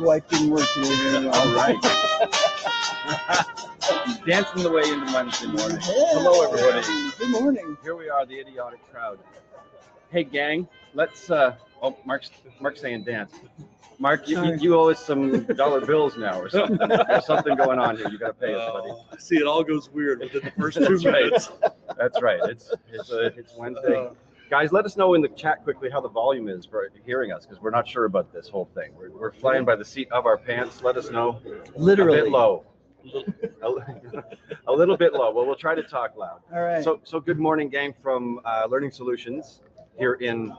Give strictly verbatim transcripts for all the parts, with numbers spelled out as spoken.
Wife didn't work today. All right. Dancing the way into Wednesday morning. Yeah. Hello, everybody. Good morning. Here we are, the idiotic crowd. Hey, gang. Let's. Uh, oh, Mark's Mark's saying dance. Mark, you, you owe us some dollar bills now, or something. There's something going on here. You got to pay us, buddy. Uh, see, it all goes weird within the first two minutes. That's right. It's it's uh, it's Wednesday. Uh, Guys, let us know in the chat quickly how the volume is for hearing us, because we're not sure about this whole thing. We're, we're flying by the seat of our pants. Let us know. Literally. A bit low. a, a little bit low. Well, we'll try to talk loud. All right. So, so good morning, gang, from uh, Learning Solutions here in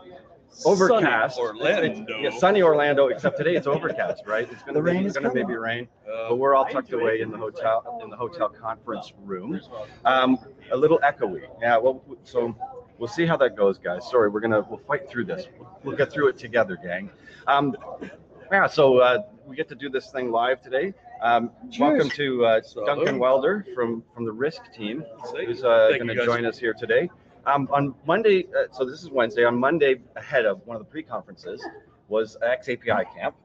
overcast. Sunny Orlando. It's, yeah, sunny Orlando, except today it's overcast, right? It's going to maybe rain, uh, but we're all tucked away in the hotel in the hotel conference room. Um, a little echoey. Yeah. Well, so. We'll see how that goes, guys. Sorry, we're gonna we'll fight through this. We'll get through it together, gang. Um, yeah, so uh, we get to do this thing live today. Um, welcome to uh, Duncan Welder from from the RISC team, who's uh, going to join us here today. Um, on Monday, uh, so this is Wednesday. On Monday, ahead of one of the pre-conferences, was X A P I Camp,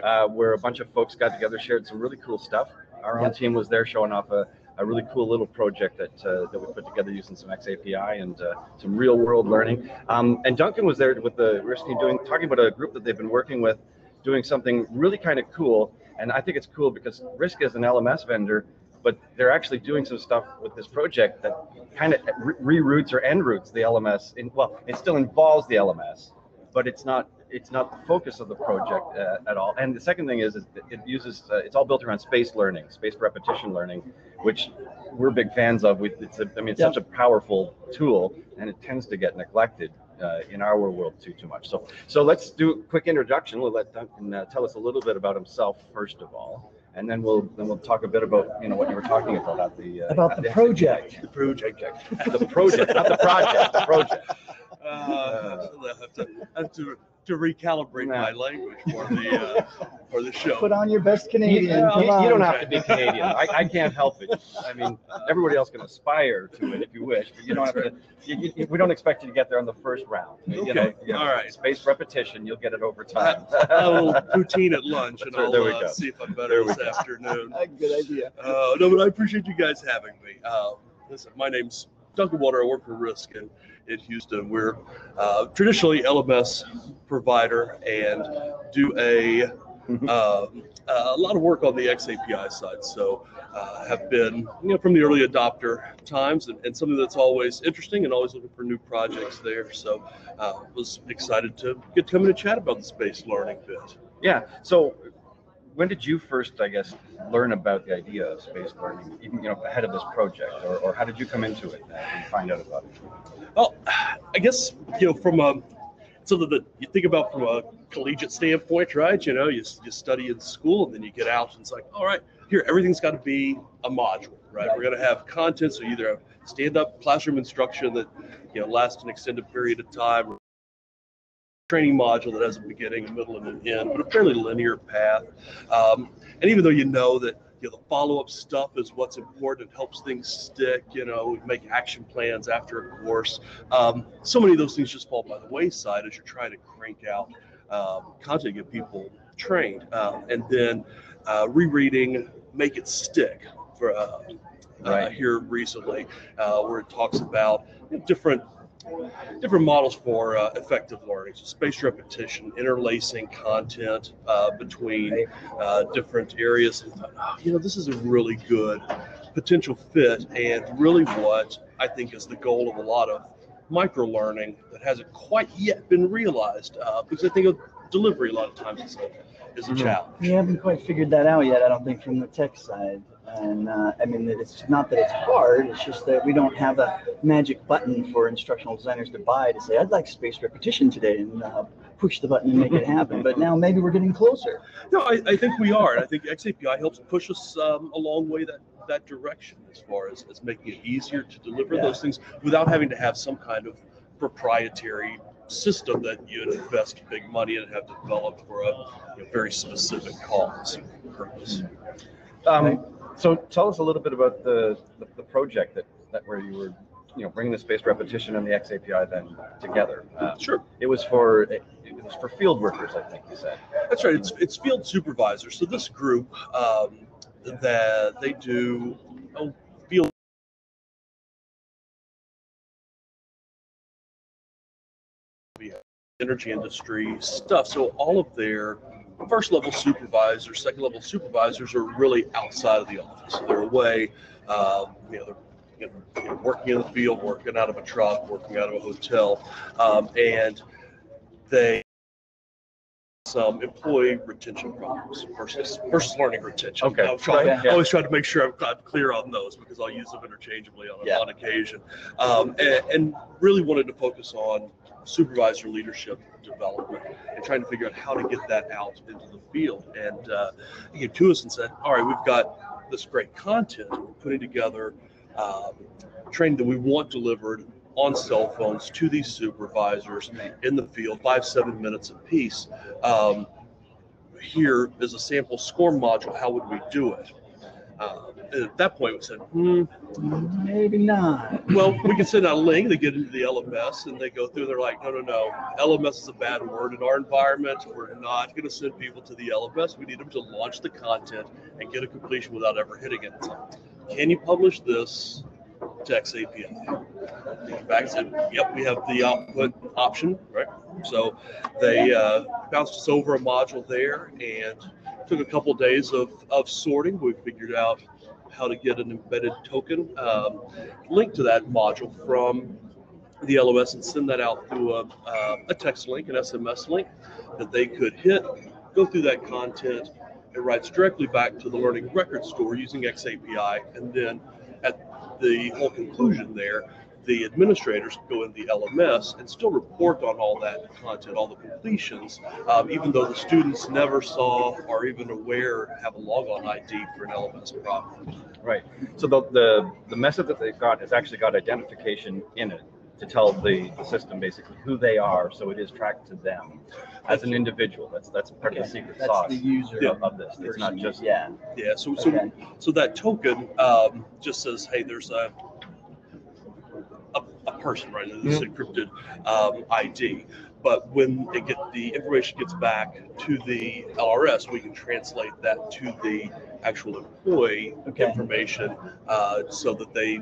uh, where a bunch of folks got together, shared some really cool stuff. Our own team was there, showing off a. a really cool little project that uh, that we put together using some X A P I and uh, some real world learning. Um, and Duncan was there with the RISC team doing talking about a group that they've been working with, doing something really kind of cool. And I think it's cool because RISC is an L M S vendor, but they're actually doing some stuff with this project that kind of reroutes or enroutes the L M S. In, well, it still involves the L M S, but it's not it's not the focus of the project uh, at all. And the second thing is, is it uses, uh, it's all built around spaced learning, spaced repetition learning, which we're big fans of. We, it's a, I mean, it's yeah. such a powerful tool, and it tends to get neglected uh, in our world too, too much. So, so let's do a quick introduction. We'll let Duncan uh, tell us a little bit about himself, first of all, and then we'll, then we'll talk a bit about, you know, what you were talking about. At the, uh, about the, the project. The project. The project, not the project, the project. Uh, uh, I have to, I have to to recalibrate no. my language for the uh, for the show. Put on your best Canadian. Yeah, Come you, on. You don't have to be Canadian. I, I can't help it. I mean, everybody else can aspire to it if you wish, but you don't have to. You, you, we don't expect you to get there on the first round. Okay. You know, you All know, right. Spaced repetition. You'll get it over time. I, I will routine at lunch, and I'll uh, see if I'm better this afternoon. Good idea. Uh, no, but I appreciate you guys having me. Uh, listen, my name's Duncan Welder. I work for RISC in, in Houston. We're uh, traditionally L M S provider and do a uh, a lot of work on the X A P I side. So uh, have been you know from the early adopter times, and, and something that's always interesting and always looking for new projects there. So uh, was excited to get to come in and chat about the spaced learning bit. Yeah. So. When did you first, I guess, learn about the idea of spaced learning, even you know, ahead of this project, or, or how did you come into it and find out about it? Well, I guess you know from a something that you think about from a collegiate standpoint, right? You know, you you study in school and then you get out and it's like, all right, here everything's got to be a module, right? We're going to have content, so either have stand-up classroom instruction that you know lasts an extended period of time. Or training module that has a beginning, a middle, and an end, but a fairly linear path. Um, and even though you know that you know, the follow-up stuff is what's important, it helps things stick, you know, we make action plans after a course. Um, so many of those things just fall by the wayside as you're trying to crank out um, content, get people trained. Um, and then uh, rereading Make It Stick for uh, right. uh, here recently, uh, where it talks about you know, different different models for uh, effective learning, so spaced repetition, interlacing content uh, between uh, different areas. And, oh, you know, this is a really good potential fit, and really what I think is the goal of a lot of micro learning that hasn't quite yet been realized, uh, because I think of delivery a lot of times is a, is a challenge. We haven't quite figured that out yet, I don't think, from the tech side. And uh, I mean, it's not that it's hard, it's just that we don't have a magic button for instructional designers to buy to say, I'd like spaced repetition today, and uh, push the button and make it happen. But now maybe we're getting closer. No, I, I think we are. I think X A P I helps push us um, a long way that, that direction as far as, as making it easier to deliver yeah. those things without having to have some kind of proprietary system that you invest big money in and have developed for a you know, very specific cause and purpose. Um, so tell us a little bit about the, the, the project that, that where you were you know, bringing the spaced repetition and the X A P I then together. Uh, sure. It was for it, it was for field workers, I think you said. That's right. It's it's field supervisors. So this group um, that they do oh, field. Energy industry stuff. So all of their first level supervisors, second level supervisors are really outside of the office. They're away, um, you know, they're you know, working in the field, working out of a truck, working out of a hotel, um, and they have some employee retention problems versus, versus learning retention. Okay. I'm trying, right. yeah. I always try to make sure I'm, I'm clear on those because I'll use them interchangeably on, yeah. on occasion. Um, and, and really wanted to focus on supervisor leadership development and trying to figure out how to get that out into the field. And uh, he came to us and said, all right, we've got this great content we're putting together, um, training that we want delivered on cell phones to these supervisors in the field, five, seven minutes apiece. Um, here is a sample score module. How would we do it? Uh, at that point, we said, hmm, maybe not. Well, we can send out a link. They get into the L M S, and they go through. They're like, no, no, no. L M S is a bad word in our environment. We're not going to send people to the L M S. We need them to launch the content and get a completion without ever hitting it. Can you publish this to X A P I? They came back and said, yep, we have the output option, right? So they uh, bounced us over a module there, and took a couple days of, of sorting. We figured out how to get an embedded token um, linked to that module from the L M S and send that out through a, uh, a text link, an S M S link that they could hit, go through that content. It writes directly back to the learning record store using X A P I. And then at the whole conclusion there, the administrators go in the L M S and still report on all that content, all the completions, um, even though the students never saw or even aware have a logon I D for an L M S problem. Right. So the, the, the method that they've got has actually got identification in it to tell the, the system basically who they are, so it is tracked to them as an individual. That's that's part okay. of the secret that's sauce the user yeah. of this. It's not just yeah. Yeah. So so okay. so that token um, just says, hey, there's a A, a person, right? This mm-hmm. encrypted um, I D. But when it get, the information gets back to the L R S, we can translate that to the actual employee okay. information uh, so that they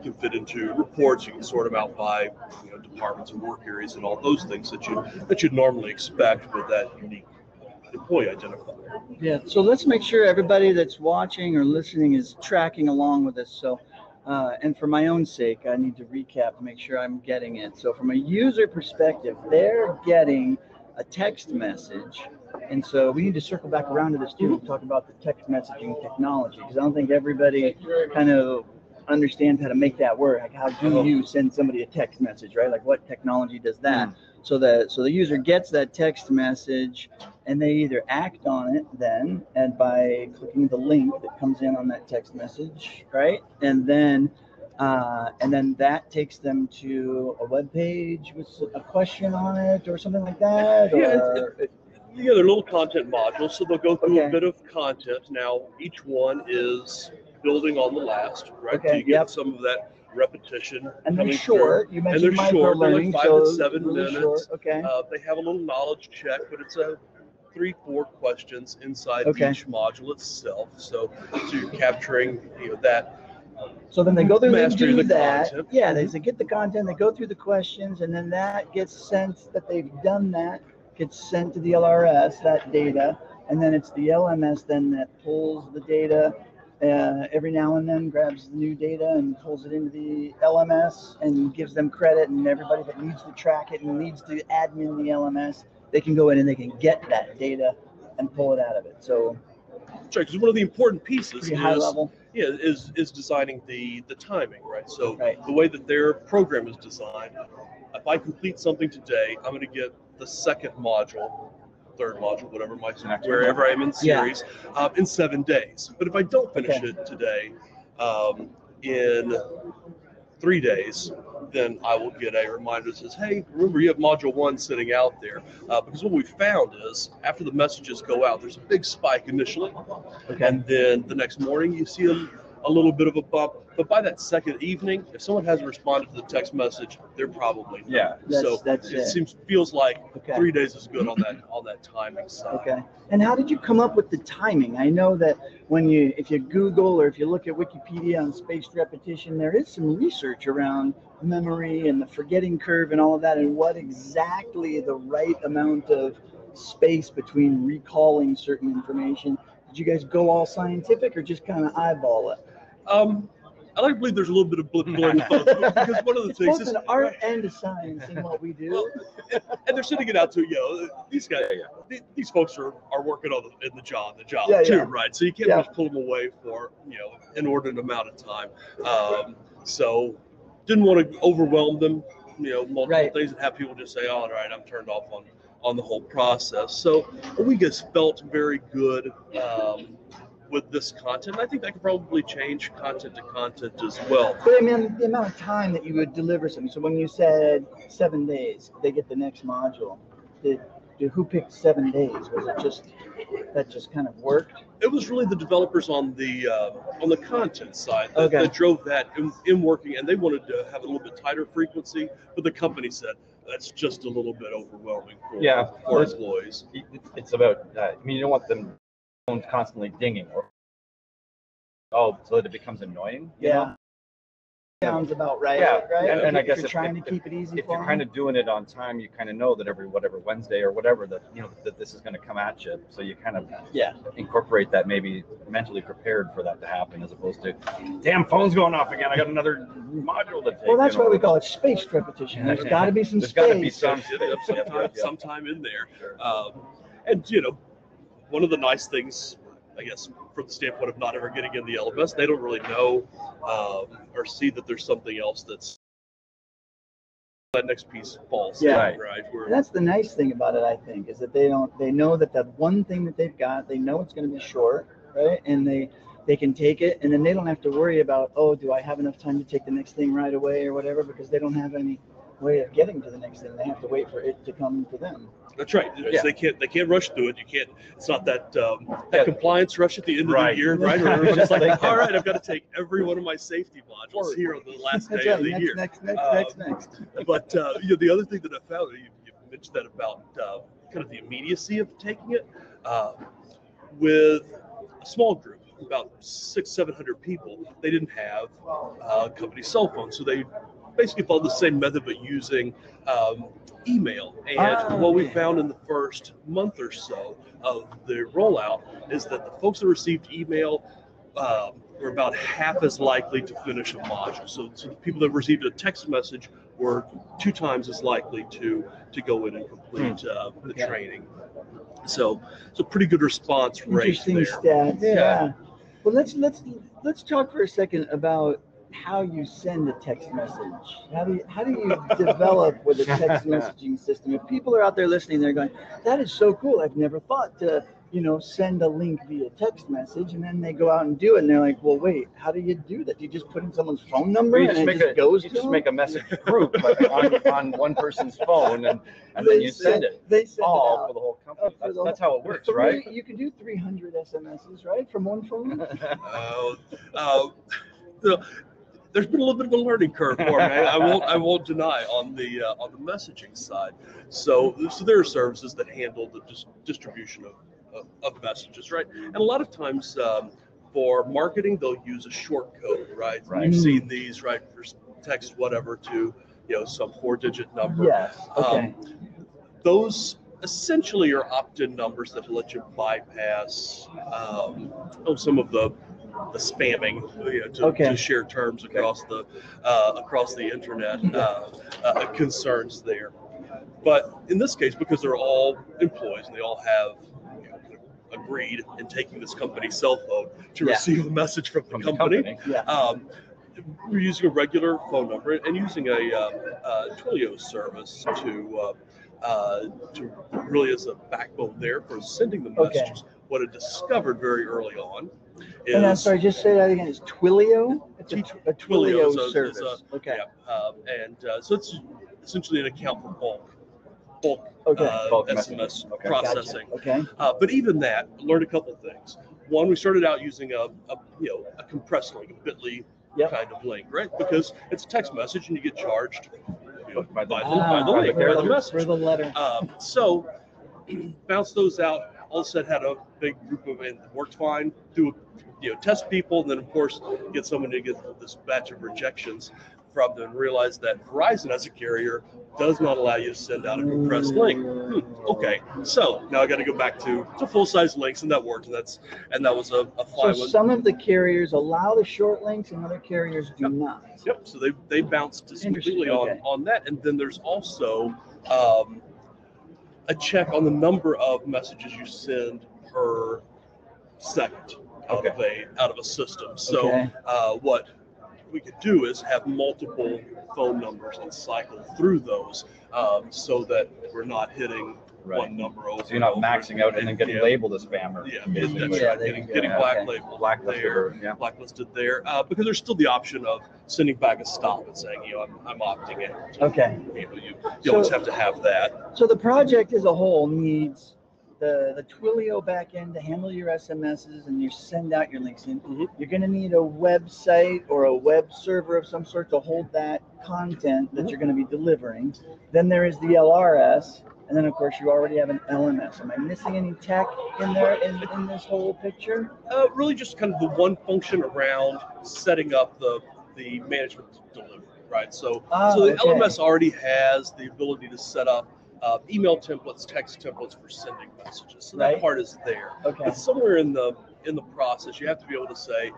can fit into reports. You can sort them out by you know, departments and work areas and all those things that you that you'd normally expect with that unique employee identifier. Yeah. So let's make sure everybody that's watching or listening is tracking along with us. So. Uh, and for my own sake, I need to recap to make sure I'm getting it. So from a user perspective, they're getting a text message. And so we need to circle back around to the student and talk about the text messaging technology, because I don't think everybody kind of understands how to make that work. Like, how do you send somebody a text message, right? Like, what technology does that? Mm. So the, so the user gets that text message, and they either act on it then, and by clicking the link that comes in on that text message, right? And then, uh, and then that takes them to a web page with a question on it or something like that. Yeah, or... it, it, yeah they're little content modules, so they'll go through okay. a bit of content. Now, each one is building on the last, right? Okay. So you get yep. some of that repetition. And they're short. You mentioned and they're short. They're like five so to seven really minutes. Okay. Uh, they have a little knowledge check, but it's a three, four questions inside okay. each module itself. So, so you're capturing you know, that. So then they go through and do the that. Content. Yeah, they, they get the content, they go through the questions, and then that gets sent, that they've done that, gets sent to the L R S, that data, and then it's the L M S then that pulls the data uh, every now and then, grabs the new data and pulls it into the L M S and gives them credit, and everybody that needs to track it and needs to admin the L M S, they can go in and they can get that data and pull it out of it. So, sure, because one of the important pieces is, high level. Yeah, is is designing the the timing, right? So right. the way that their program is designed, if I complete something today, I'm going to get the second module, third module, whatever my wherever I'm in series, yeah. um, in seven days. But if I don't finish okay. it today, um, in three days, then I will get a reminder that says, hey, remember you have module one sitting out there. Uh, because what we found is after the messages go out, there's a big spike initially. Okay. And then the next morning you see a, a little bit of a bump. But by that second evening, if someone hasn't responded to the text message, they're probably not. Yeah. That's, so that's it, it seems feels like okay. three days is good on that on that timing side. Okay. And how did you come up with the timing? I know that when you if you Google or if you look at Wikipedia on spaced repetition, there is some research around memory and the forgetting curve and all of that, and what exactly the right amount of space between recalling certain information. Did you guys go all scientific or just kind of eyeball it? Um, I like to believe there's a little bit of blend of both, because one of the it's things is an art and a science in what we do. Well, and, and they're sending it out to you know these guys, these, these folks are, are working on the, in the job, the job yeah, too, yeah. right? So you can't yeah. just pull them away for you know an inordinate amount of time. Um, so didn't want to overwhelm them, you know, multiple right. things and have people just say, oh, all right, I'm turned off on on the whole process. So we just felt very good. Um, with this content. I think that could probably change content to content as well. But I mean, the amount of time that you would deliver something. So when you said seven days, they get the next module. Did, did who picked seven days? Was it just, that just kind of worked? It was really the developers on the uh, on the content side that, okay. that drove that in, in working, and they wanted to have a little bit tighter frequency, but the company said, that's just a little bit overwhelming for, yeah, for it's, employees. It's about, uh, I mean, you don't want them constantly dinging or oh so that it becomes annoying you yeah know? Sounds about right yeah right and, and I guess if you're trying if, to keep it easy if for you're them. Kind of doing it on time you kind of know that every whatever Wednesday or whatever that you know that this is going to come at you so you kind of yeah incorporate that maybe mentally prepared for that to happen as opposed to damn phone's going off again I got another module to take well that's why we call it spaced repetition there's got to be some there's got to be some sometime, sometime in there sure. um, and you know one of the nice things, I guess, from the standpoint of not ever getting in the L M S, they don't really know um, or see that there's something else that's that next piece falls. Yeah, right. right? We're, that's the nice thing about it, I think, is that they don't they know that the one thing that they've got, they know it's going to be short, right? And they they can take it, and then they don't have to worry about oh, do I have enough time to take the next thing right away or whatever, because they don't have any way of getting to the next thing. They have to wait for it to come to them. That's right. Yeah. They can't. They can't rush through it. You can't. It's not that um, that yeah. compliance rush at the end right. of the year, right? Or it's just like, all right, I've got to take every one of my safety modules here on the last day right. of the next, year. Next, next, um, next, next. But uh, you know, the other thing that I found, you, you mentioned that about uh, kind of the immediacy of taking it uh, with a small group. About six, seven hundred people. They didn't have uh, company cell phones, so they basically followed the same method but using um, email. And oh, what we yeah. found in the first month or so of the rollout is that the folks that received email um, were about half as likely to finish a module. So, so the people that received a text message were two times as likely to to go in and complete hmm. uh, the okay. training. So it's a pretty good response rate there. Interesting stats. Yeah. yeah. Well, let's let's let's talk for a second about how you send a text message. How do you how do you develop with a text messaging system? If people are out there listening, they're going, "That is so cool! I've never thought to, you know, send a link via text message." And then they go out and do it, and they're like, "Well, wait, how do you do that? Do you just put in someone's phone number well, you and just it make just a, goes you to just them? Make a message group like, on, on one person's phone and, and then you send, send it. They send all it for the whole company. Oh, that's, the, that's how it works, three, right? You can do three hundred S M Ses, right, from one phone. Oh, uh, uh, so, there's been a little bit of a learning curve for me. I won't, I won't deny on the uh, on the messaging side. So, so there are services that handle the dis distribution of, of of messages, right? And a lot of times um, for marketing, they'll use a short code, right? right. You've seen these, right? For text, whatever, to you know some four-digit number. Yes. Okay. Um, those essentially are opt-in numbers that let you bypass um, oh, some of the. the spamming you know, to, okay. to share terms across okay. the uh, across the internet uh, uh, concerns there, but in this case, because they're all employees and they all have you know, agreed in taking this company's cell phone to yeah. receive a message from the from company. The company. Yeah. Um, we're using a regular phone number and using a uh, uh, Twilio service to uh, uh, to really as a backbone there for sending the messages. Okay. What I discovered very early on is... And I'm sorry, just say that again. It's Twilio? It's a, a Twilio, Twilio is a, service. Is a, okay. Yeah, um, and uh, so it's essentially an account for bulk. Bulk, okay. uh, bulk S M S okay. processing. Gotcha. Okay. Uh, but even that, I learned a couple of things. One, we started out using a, a you know a compressed link, a Bitly yep. kind of link, right? Because it's a text message and you get charged you know, by the, ah, by the by link, the by the message. For the letter. Um, so bounced those out. All of a sudden had a big group of and worked fine. Do you know test people and then of course get someone to get this batch of rejections from them and realize that Verizon as a carrier does not allow you to send out a compressed link. Hmm, okay, so now I got to go back to, to full size links, and that worked. And that's and that was a, a fine. So one. Some of the carriers allow the short links, and other carriers do yep. not. Yep. So they they bounced completely on okay. on that. And then there's also um, a check on the number of messages you send per second out okay. of a out of a system. So okay. uh, what we could do is have multiple phone numbers and cycle through those um, so that we're not hitting right. one number over. So you're not maxing out and then getting yeah. labeled as spam or yeah, that's right. yeah, getting, getting yeah, black okay. labeled blacklisted there, yeah. blacklisted there uh, because there's still the option of sending back a stop and saying, you know, I'm, I'm opting in. So, okay. You know, you, you so, always have to have that. So the project as a whole needs The, the Twilio backend to handle your S M Ses and you send out your links in. Mm-hmm. You're going to need a website or a web server of some sort to hold that content that mm-hmm. you're going to be delivering. Then there is the L R S, and then of course you already have an L M S. Am I missing any tech in there in, in this whole picture? Uh, really, just kind of the one function around setting up the the management delivery, right? So, ah, so the okay. L M S already has the ability to set up. Uh, email templates, text templates for sending messages. So right. that part is there. Okay. But somewhere in the in the process, you have to be able to say,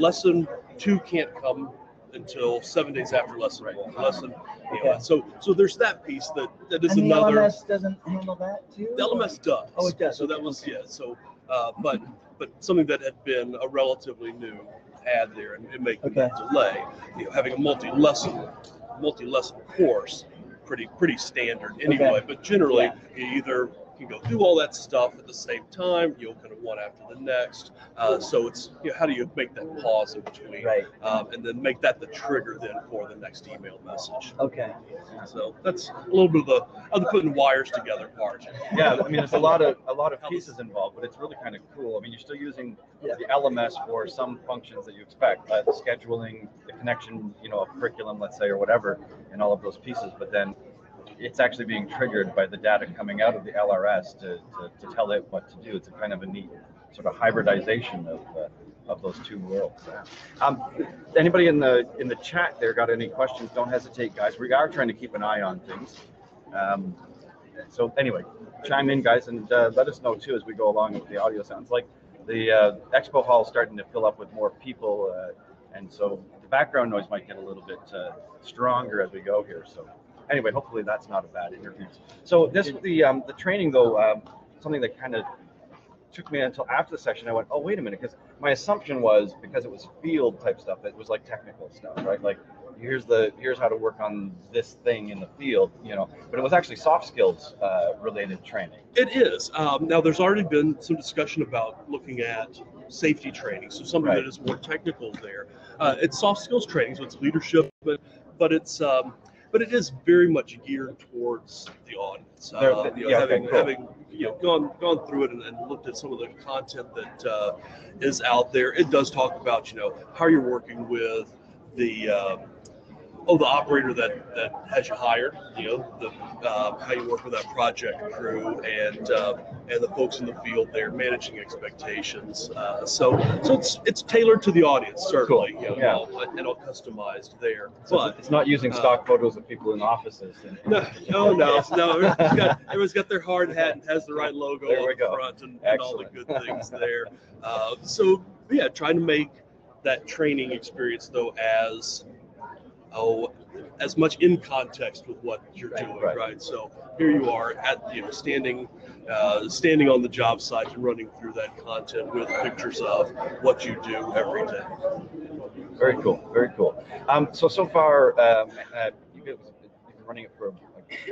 lesson two can't come until seven days after lesson right. one. Lesson, okay. you know, so so there's that piece that that is and the another. L M S doesn't handle that too. The L M S does. Oh, it does. So okay. that was okay. yeah. So, uh, but but something that had been a relatively new add there and, and making okay. that delay. You know, having a multi lesson multi lesson course. Pretty pretty standard anyway, okay. but generally yeah. you either can go do all that stuff at the same time, you'll kind of one after the next. Uh, so it's you know, how do you make that pause in between, right? Um, and then make that the trigger then for the next email message. Okay. So that's a little bit of the other putting wires together part. Yeah, I mean there's a lot of a lot of pieces involved, but it's really kind of cool. I mean you're still using yeah. the L M S for some functions that you expect, uh, scheduling, the connection, you know, of curriculum, let's say, or whatever, and all of those pieces, but then it's actually being triggered by the data coming out of the L R S to, to, to tell it what to do. It's a kind of a neat sort of hybridization of uh, of those two worlds. Um, anybody in the in the chat there got any questions? Don't hesitate, guys. We are trying to keep an eye on things. Um, so anyway, chime in, guys, and uh, let us know too as we go along if the audio sounds like the uh, expo hall is starting to fill up with more people, uh, and so the background noise might get a little bit uh, stronger as we go here. So. Anyway, hopefully that's not a bad interview. So this the um, the training though, um, something that kind of took me until after the session. I went, oh wait a minute, because my assumption was because it was field type stuff, it was like technical stuff, right? Like here's the here's how to work on this thing in the field, you know. But it was actually soft skills uh, related training. It is. Um, now there's already been some discussion about looking at safety training, so something right. that is more technical there. Uh, it's soft skills training, so it's leadership, but but it's. Um, But it is very much geared towards the audience. Uh, you know, yeah, having, cool. having you know gone gone through it and, and looked at some of the content that uh, is out there, it does talk about you know how you're working with the um, oh the operator that, that has you hired, you know the uh, how you work with that project crew and uh, and the folks in the field there managing expectations. Uh, so so it's it's tailored to the audience certainly, cool. you know, yeah. all, and all customized there. So but it's not using stock uh, photos of people in offices. And, no, no, no, no. Everyone's got, everyone's got their hard hat and has the right logo there on the front and, and all the good things there. Uh, so yeah, trying to make that training experience though as oh, as much in context with what you're right, doing, right. right? So here you are at you know standing, uh, standing on the job site and running through that content with pictures of what you do every day. Very cool, very cool. Um, so so far, um, uh, you've been running it for a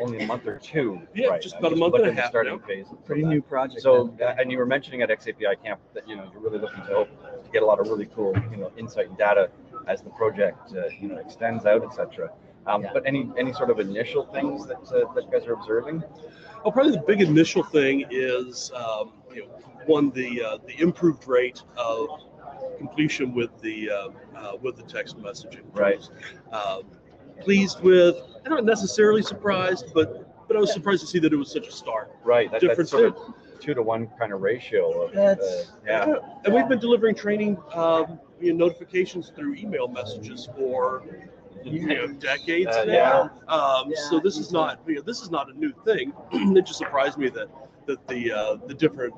only a month or two. Yeah, right just now. about a month and a half. Starting now. phase. Pretty new project. So, that, and you were mentioning at X A P I Camp that you know you're really looking to help to get a lot of really cool you know insight and data as the project uh, you know extends out, et cetera. Um, yeah. But any any sort of initial things that uh, that you guys are observing? Well, probably the big initial thing is um, you know one the uh, the improved rate of completion with the uh, uh, with the text messaging. Right. Um, pleased with. I'm not necessarily surprised, but but I was surprised to see that it was such a stark right that, difference. That's sort of two to one kind of ratio. Of, that's, uh, yeah. yeah, and we've been delivering training um, you know, notifications through email messages for you know decades uh, now. Yeah. Um, yeah, so this is not you know, this is not a new thing. It just surprised me that that the uh, the different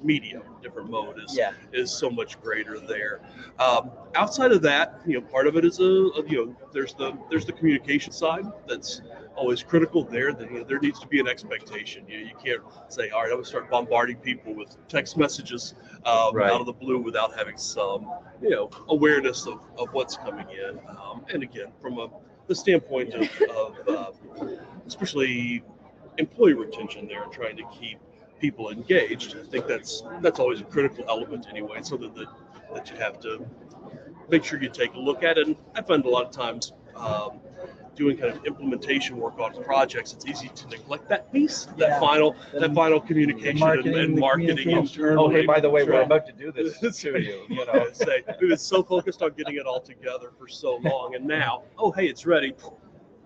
medium, different mode is yeah. is so much greater there. Um, outside of that, you know, part of it is a, a you know, there's the there's the communication side that's always critical there. That you know, there needs to be an expectation. You know, you can't say, all right, I'm gonna start bombarding people with text messages um, right. out of the blue without having some you know awareness of, of what's coming in. Um, and again, from a the standpoint of, of uh, especially employee retention, there and trying to keep people engaged. I think that's that's always a critical element anyway, so that the, that you have to make sure you take a look at it. And I find a lot of times um, doing kind of implementation work on projects, it's easy to neglect that piece, yeah. that final and that final communication marketing, and, and marketing internally. Oh, hey, by the way, right. we're about to do this to you. You know, say we were so focused on getting it all together for so long, and now, oh, hey, it's ready.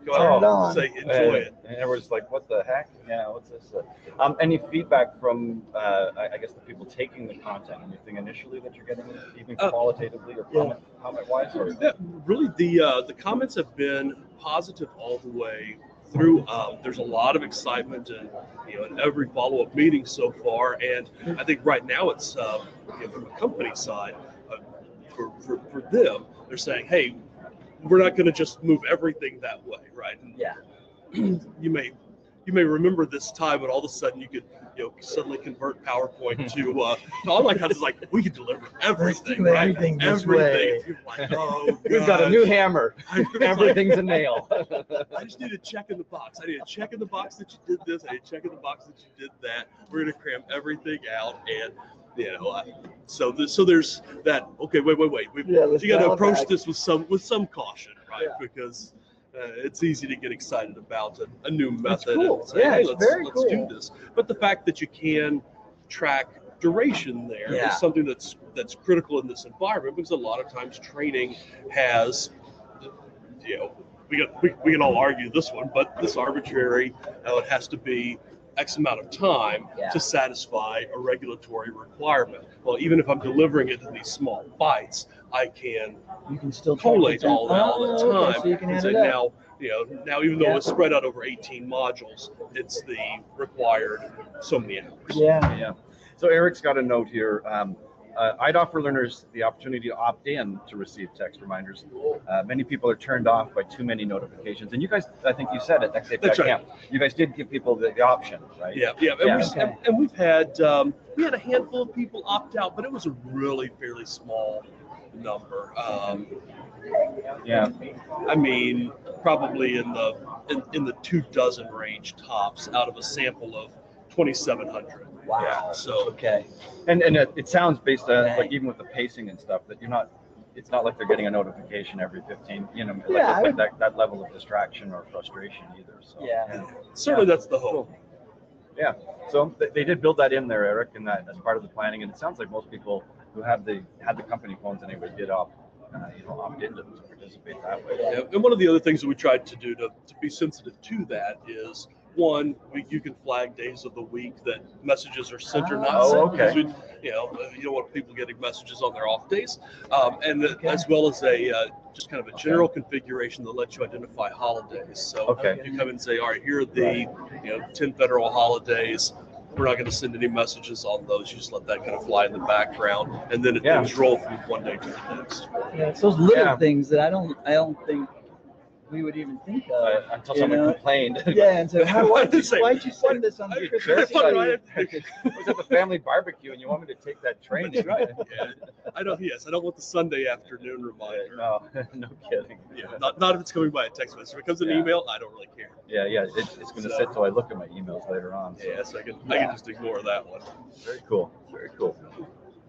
Go out and say, enjoy and, it. And everyone's like, what the heck? Yeah, what's this? Um, any feedback from, uh, I guess, the people taking the content? Anything initially that you're getting, even uh, qualitatively or yeah. comment-wise? Comment yeah, really, the uh, the comments have been positive all the way through. Um, there's a lot of excitement in, you know, in every follow-up meeting so far. And I think right now it's, um, you know, from a company side, uh, for, for, for them, they're saying, hey, we're not going to just move everything that way, right? And yeah. You may you may remember this time, but all of a sudden you could you know suddenly convert PowerPoint to uh, to online content. Like we could deliver everything, right? Everything, this everything. Way. Like, oh, we've got a new hammer. Everything's a nail. I just need a check in the box. I need a check in the box that you did this. I need a check in the box that you did that. We're going to cram everything out and. You know, I, so the, so there's that. Okay, wait, wait, wait. We've, yeah, you got to approach back. this with some with some caution, right? Yeah. Because uh, it's easy to get excited about a, a new method. Cool. And say, yeah, hey, it's let's, very let's cool. do this. But the fact that you can track duration there yeah. is something that's that's critical in this environment, because a lot of times training has, you know, we got we, we can all argue this one, but this arbitrary, uh, it has to be X amount of time yeah. to satisfy a regulatory requirement. Well, even if I'm delivering it in these small bites, I can, you can still collate all that all the time. So you can and say now, you know, now even yeah. though it's spread out over eighteen modules, it's the required so many hours. Yeah, yeah. So Eric's got a note here. Um, Uh, I'd offer learners the opportunity to opt in to receive text reminders. Uh, many people are turned off by too many notifications. And you guys, I think you said at X A P I Camp, right. you guys did give people the, the option, right? Yeah, yeah. And, yeah. We, okay. and we've had um, we had a handful of people opt out, but it was a really fairly small number. Um, yeah, I mean, probably in the in, in the two dozen range tops out of a sample of twenty-seven hundred. Wow. Yeah, so okay, and and it, it sounds based on right. like even with the pacing and stuff that you're not, it's not like they're getting a notification every fifteen, you know, yeah, like, I would, that that level of distraction or frustration either. So yeah, yeah. certainly yeah. that's the hope. Cool. Yeah, so th they did build that in there, Eric, and that as part of the planning. And it sounds like most people who have the had the company phones anyway did opt, uh, you know, opt into to participate that way. Yeah. And one of the other things that we tried to do to to be sensitive to that is. One, we, you can flag days of the week that messages are sent oh, or not sent. Oh, okay. We, you know, you don't want people getting messages on their off days, um, and okay. as well as a uh, just kind of a general okay. configuration that lets you identify holidays. So okay. you come in and say, all right, here are the you know ten federal holidays. We're not going to send any messages on those. You just let that kind of fly in the background, and then it yeah. things roll from one day to the next. Yeah, it's those little yeah. things that I don't, I don't think. we would even think of. Uh, until someone know? complained. Yeah, and so how why'd you, why'd you send this on the Christmas? I was at the family barbecue, and you want me to take that training? Right. Yeah. I don't. Yes, I don't want the Sunday afternoon reminder. No, no kidding. Yeah, not, not if it's coming by a text message. If it comes in yeah. an email, I don't really care. Yeah, yeah, it, it's going to so, sit till I look at my emails later on. So. Yeah, so I can yeah. I can just ignore that one. Very cool. Very cool.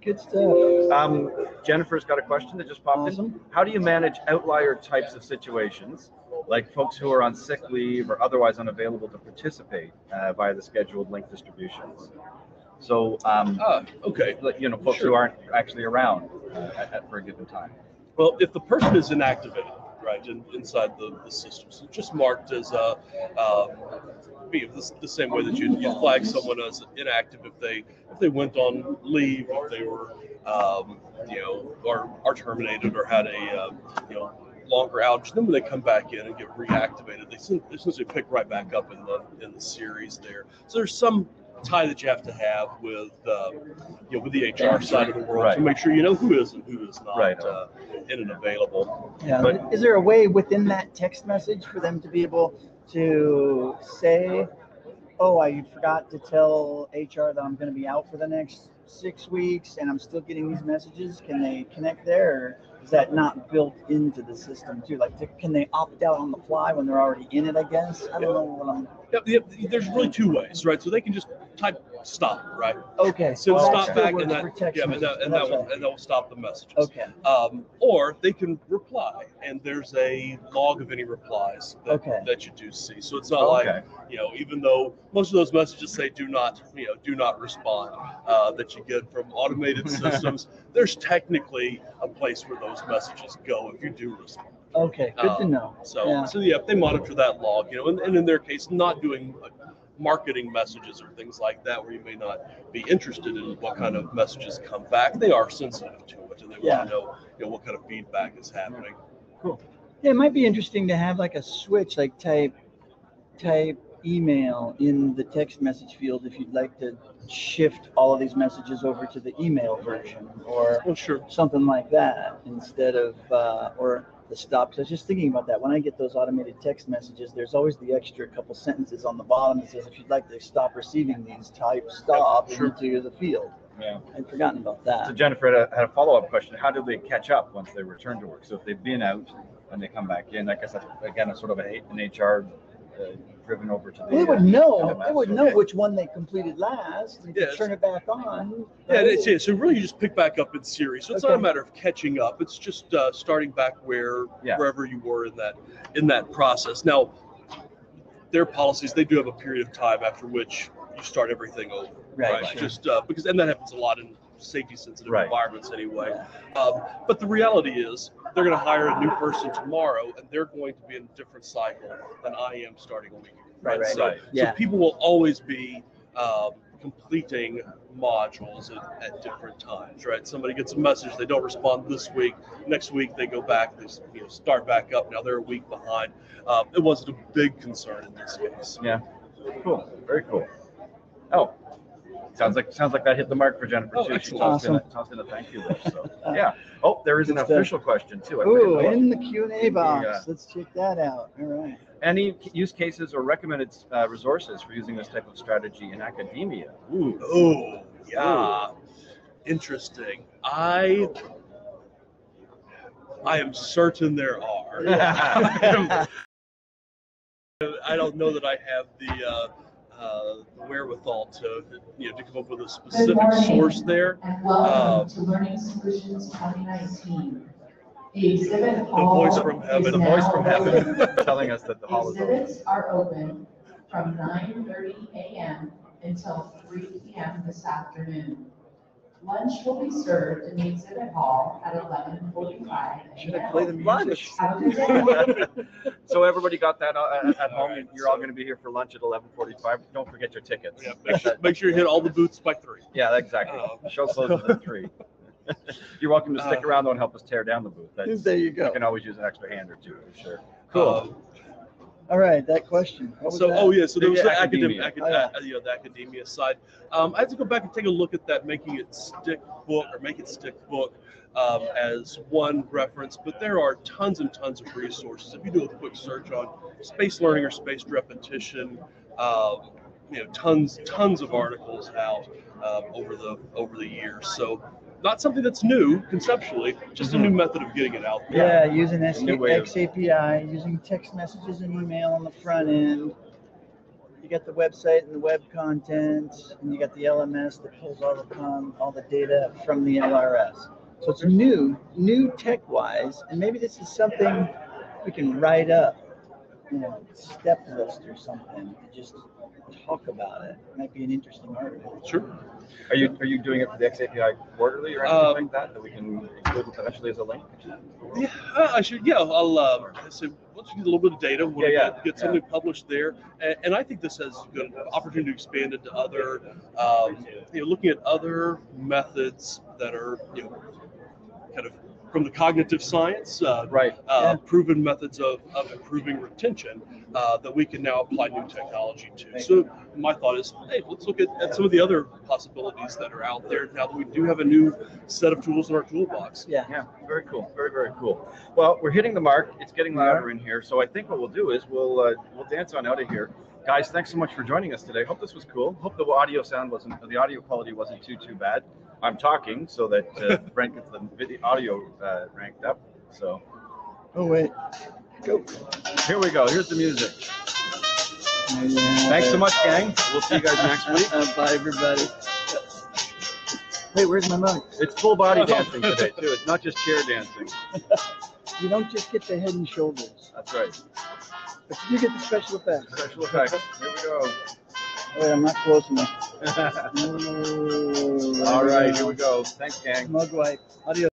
Good stuff. Um, Jennifer's got a question that just popped awesome. in. How do you manage outlier types of situations, like folks who are on sick leave or otherwise unavailable to participate uh, via the scheduled link distributions? So, um, uh, okay, you know, folks sure. who aren't actually around uh, at, at, for a given time. Well, if the person is inactivated, right, in, inside the, the system, so just marked as uh, uh, this, the same way that you you flag someone as inactive if they if they went on leave, if they were um, you know or are terminated or had a uh, you know longer outage. Then when they come back in and get reactivated, they, they essentially pick right back up in the in the series there. So there's some tie that you have to have with um, you know with the H R side of the world right. to make sure you know who is and who is not right. uh, in and available. Yeah. But is there a way within that text message for them to be able to say, oh, I forgot to tell H R that I'm going to be out for the next six weeks and I'm still getting these messages? Can they connect there? Or is that not built into the system too? Like, to, can they opt out on the fly when they're already in it, I guess? I don't yeah. know what I'm... Yeah, yeah, there's really two ways, right? So they can just type stop, right? Okay. So well, stop back and that, yeah, and that, and that will, right. and they'll stop the messages. Okay. Um, or they can reply, and there's a log of any replies that, okay. that you do see. So it's not okay. like, you know, even though most of those messages say do not, you know, do not respond uh, that you get from automated systems, there's technically a place where those messages go if you do respond. Okay, good um, to know. So, yeah. so yeah, they monitor that log, you know, and, and in their case, not doing like marketing messages or things like that, where you may not be interested in what kind of messages come back. They are sensitive to it, and they yeah. want to know, you know, what kind of feedback is happening. Cool. Yeah, it might be interesting to have like a switch, like type, type email in the text message field if you'd like to shift all of these messages over to the email version or well, sure. something like that instead of uh, or. The stops. I was just thinking about that. When I get those automated text messages, there's always the extra couple sentences on the bottom that says, if you'd like to stop receiving these, type stop sure. into the field. Yeah. I'd forgotten about that. So Jennifer had a, had a follow-up question. How do they catch up once they return to work? So if they've been out and they come back in, I guess that's, again, a sort of a, an H R uh, driven over to the They would know. They would know which one they completed last. And yes. turn it back on. Yeah, it's it. So really, you just pick back up in series. So it's okay. not a matter of catching up. It's just uh, starting back where yeah. wherever you were in that in that process. Now, their policies, they do have a period of time after which you start everything over. Right. right? Sure. Just uh, because, and that happens a lot in safety-sensitive right. environments anyway. Yeah. Um, but the reality is, they're going to hire a new person tomorrow, and they're going to be in a different cycle than I am starting a week. Right, right, so, right. Yeah. so people will always be um, completing modules at, at different times, right? Somebody gets a message, they don't respond this week. Next week, they go back, they you know, start back up. Now they're a week behind. Um, it wasn't a big concern in this case. Yeah. Cool. Very cool. Oh. Sounds like sounds like that hit the mark for Jennifer oh, too. She tossed, awesome. in a, tossed in a thank you list. So yeah. Oh, there is an it's official the, question too. I ooh, in the Q and A box. Yeah. Let's check that out. All right. Any use cases or recommended uh, resources for using this type of strategy in academia? Ooh. Oh, yeah. Ooh. Interesting. I. I am certain there are. I, am, I don't know that I have the. Uh, Uh, wherewithal to you know to come up with a specific morning, source there. And welcome um, to Learning Solutions twenty nineteen. The exhibit the hall voice from heaven, the voice from heaven, telling us that the hall is open. Exhibits are open from nine thirty a m until three p m this afternoon. Lunch will be served in the exhibit hall at eleven forty-five a m Should I play the music? So everybody got that at, at home. Right, you're so all going to be here for lunch at eleven forty-five. Don't forget your tickets. Yeah, make, sure, make sure you hit all the booths by three. Yeah, exactly. Uh, Show closes at three. You're welcome to stick uh, around though and help us tear down the booth. That's, there you go. You can always use an extra hand or two, for sure. Cool. Um, All right, that question. What was so, that? oh yeah, so there was the, the academia, academia, acad, oh, yeah. you know, the academia side. Um, I have to go back and take a look at that Making It Stick book or Make It Stick book um, as one reference, but there are tons and tons of resources. If you do a quick search on spaced learning or spaced repetition, um, you know, tons, tons of articles out um, over the over the years. So. Not something that's new conceptually, just mm-hmm. a new method of getting it out there. Yeah, using X A P I, using text messages and email on the front end. You got the website and the web content, and you got the L M S that pulls all the com, all the data from the L R S. So it's new, new tech-wise, and maybe this is something we can write up, you know, step list or something to just talk about it. It might be an interesting article. Sure. Are you are you doing it for the X A P I quarterly or anything um, like that that we can include eventually as a link? Yeah, I should. Yeah, I'll. Uh, I say once you get a little bit of data, we'll yeah, get, yeah, get something yeah. published there. And, and I think this has good opportunity to expand into other, um, you know, looking at other methods that are, you know, kind of from the cognitive science, uh, right? Uh, yeah. Proven methods of, of improving retention uh, that we can now apply new technology to. Thank so you. My thought is, hey, let's look at, at some of the other possibilities that are out there now that we do have a new set of tools in our toolbox. Yeah, yeah, very cool, very very cool. Well, we're hitting the mark. It's getting louder in here, so I think what we'll do is we'll uh, we'll dance on out of here, guys. Thanks so much for joining us today. Hope this was cool. Hope the audio sound wasn't, the audio quality wasn't too too bad. I'm talking so that uh, Brent gets the video audio uh, ranked up. So, oh wait, go. Here we go. Here's the music. Yeah. Thanks so much, gang. We'll see you guys next week. Uh, bye, everybody. Hey, where's my mug? It's full body dancing today too. It's not just chair dancing. You don't just get the head and shoulders. That's right. But you get the special effects. Special effects. Here we go. Wait, I'm not close enough. All right, here we go. Thanks, gang. Mug wipe. Adios.